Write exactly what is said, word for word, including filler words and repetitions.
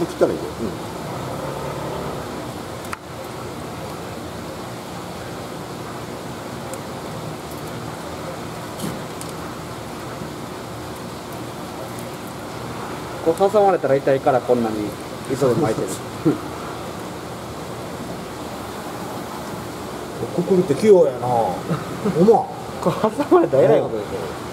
切ったらいいよ。うん。挟まれたら痛いからこんなに急いで巻いてる。くくりって器用やな。おまん。挟まれたらえらいことですよ。